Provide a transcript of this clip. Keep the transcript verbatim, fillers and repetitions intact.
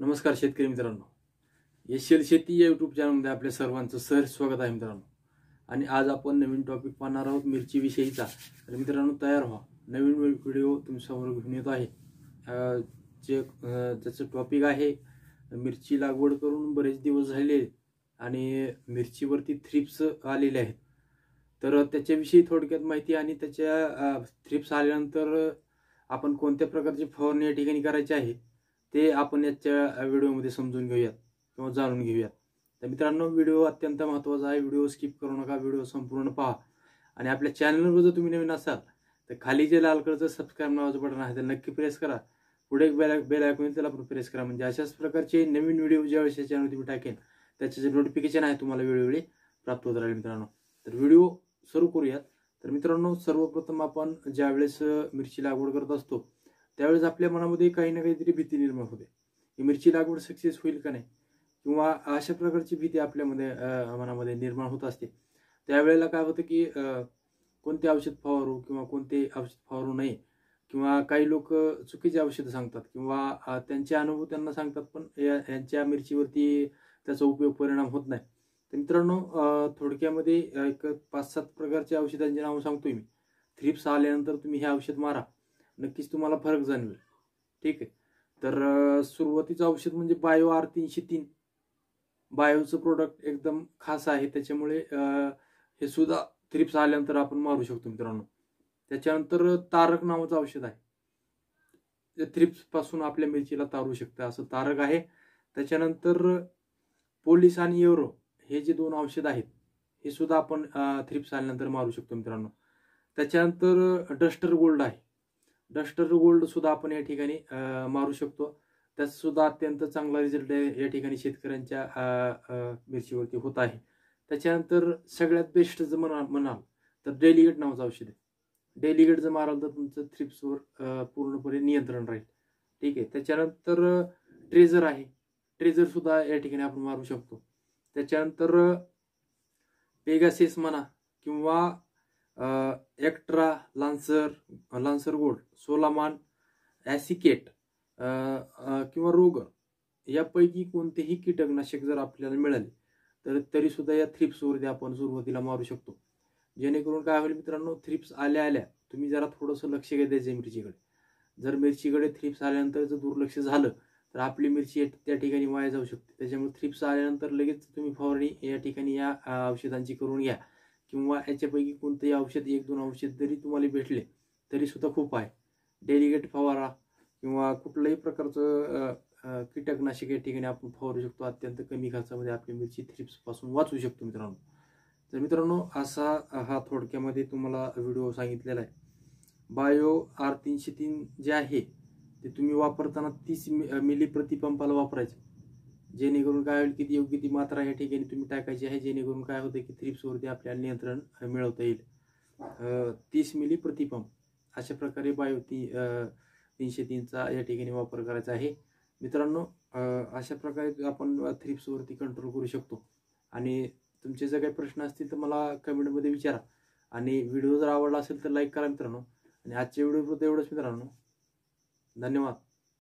नमस्कार शेतकरी मित्रांनो, एसएल शेती या यूट्यूब चॅनलमध्ये आपल्या सर्वांचं सहर्ष स्वागत आहे मित्रांनो। आणि आज आपण नवीन टॉपिक पाहणार आहोत मिरची विषयीचा। तर मित्रांनो तयार व्हा, नवीन व्हिडिओ तुमच्यासमोर घेऊन येत आहे। जे त्याचं टॉपिक आहे मिरची लागवड करून बरेच दिवस झाले आणि मिरचीवरती थ्रिप्स आलेले आहेत, तर त्याच्याविषयी थोडक्यात माहिती आणि त्याच्या थ्रिप्स आल्यानंतर आपण कोणत्या प्रकारची फवारणी या ठिकाणी करायची आहे ते आपण याच्या व्हिडिओमध्ये समजून घेऊयात किंवा जाणून घेऊयात। तर मित्रांनो व्हिडिओ अत्यंत महत्त्वाचा आहे, व्हिडिओ स्किप करू नका, व्हिडिओ संपूर्ण पहा। आणि आपल्या चॅनलवर जर तुम्ही नवीन असाल तर खाली जे लाल कलरचं सबस्क्राईब नावाचं बटन आहे ते नक्की प्रेस करा, पुढे एक बेल बेल आयकॉन येईल त्याला पण प्रेस करा, म्हणजे अशाच प्रकारचे नवीन व्हिडिओ ज्यावेळेस या चॅनलवरती मी टाकेन त्याचे जे नोटिफिकेशन आहे तुम्हाला वेळोवेळी प्राप्त होत राहील मित्रांनो। तर व्हिडिओ सुरू करूयात। तर मित्रांनो सर्वप्रथम आपण ज्यावेळेस मिरची लागवड करत असतो त्यावेळेस आपल्या मनामध्ये काही ना काहीतरी भीती निर्माण होते की मिरची लागवड सक्सेस होईल का नाही, किंवा अशा प्रकारची भीती आपल्यामध्ये मनामध्ये निर्माण होत असते। त्यावेळेला काय होतं की कोणते औषध फवारू किंवा कोणते औषध फवारू नये, किंवा काही लोक चुकीचे औषधं सांगतात किंवा त्यांच्या अनुभव त्यांना सांगतात, पण यांच्या मिरचीवरती त्याचा उपयोग परिणाम होत नाही। तर मित्रांनो थोडक्यामध्ये एक पाच सात प्रकारच्या औषधांची नावं सांगतोय मी। थ्रिप्स आल्यानंतर तुम्ही हे औषध मारा, नक्कीच तुम्हाला फरक जाणवेल, ठीक आहे। तर सुरुवातीचं औषध म्हणजे बायो आर तीनशे तीन। बायोचं प्रोडक्ट एकदम खास आहे, त्याच्यामुळे हे सुद्धा थ्रिप्स आल्यानंतर आपण मारू शकतो मित्रांनो। त्याच्यानंतर तारक नावाचं औषध आहे, जे थ्रिप्स पासून आपल्या मिरचीला तारू शकतं असं तारक आहे। त्याच्यानंतर पोलिस आणि एवरो हे जे दोन औषध आहेत हे सुद्धा आपण थ्रिप्स आल्यानंतर मारू शकतो मित्रांनो। त्याच्यानंतर डस्टर गोल्ड आहे, डस्टर गोल्ड सुद्धा आपण या ठिकाणी मारू शकतो, त्याचा सुद्धा अत्यंत चांगला रिझल्ट या ठिकाणी शेतकऱ्यांच्या मिरचीवरती होत आहे। त्याच्यानंतर सगळ्यात बेस्ट जर म्हणा म्हणाल तर डेलीगेट नावाचं औषध आहे। डेलीगेट जर माराल तर तुमचं थ्रिप्सवर पूर्णपणे नियंत्रण राहील, ठीक आहे। त्याच्यानंतर ट्रेजर आहे, ट्रेजर सुद्धा या ठिकाणी आपण मारू शकतो। त्याच्यानंतर पेगासेस म्हणा किंवा extra, Lancer Lancer Gold, Solomon, ॲसिकेट किंवा रोगर यापैकी कोणतेही कीटकनाशक जर आपल्याला मिळाले तर तरीसुद्धा या थ्रिप्सवरती आपण सुरुवातीला मारू शकतो, जेणेकरून काय होईल मित्रांनो, थ्रिप्स आल्या आल्या तुम्ही जरा थोडंसं लक्ष द्यायचं मिरचीकडे। जर मिरचीकडे थ्रिप्स आल्यानंतर जर दुर्लक्ष झालं तर आपली मिरची त्या ठिकाणी वाया जाऊ शकते। त्याच्यामुळे थ्रिप्स आल्यानंतर लगेच तुम्ही फवारणी या ठिकाणी या औषधांची करून घ्या, किंवा याच्यापैकी कोणतेही औषध एक दोन औषध जरी तुम्हाला भेटले तरीसुद्धा खूप आहे। डेलीगेट फवारा किंवा कुठल्याही प्रकारचं कीटकनाशक या ठिकाणी आपण फवारू शकतो, अत्यंत कमी खर्चामध्ये आपली मिरची थ्रिप्सपासून वाचू शकतो मित्रांनो। तर मित्रांनो असा हा थोडक्यामध्ये तुम्हाला व्हिडिओ सांगितलेला आहे। बायो आर तीनशे तीन जे आहे ते तुम्ही वापरताना तीस मिली प्रतिपंपाला वापरायचं, जेणेकरून काय होईल की ती योग्य ती मात्रा या ठिकाणी तुम्ही टाकायची आहे, जेणेकरून काय होतं की थ्रिप्सवरती आपल्याला नियंत्रण मिळवता येईल। तीस मिली प्रतिपंप अशा प्रकारे बायो ती तीनशे तीनचा या ठिकाणी वापर करायचा आहे मित्रांनो। अशा प्रकारे आपण थ्रिप्सवरती कंट्रोल करू शकतो। आणि तुमचे जर काही प्रश्न असतील तर मला कमेंटमध्ये विचारा, आणि व्हिडिओ जर आवडला असेल तर लाईक करा मित्रांनो। आणि आजच्या व्हिडिओपुरतं एवढंच मित्रांनो, धन्यवाद।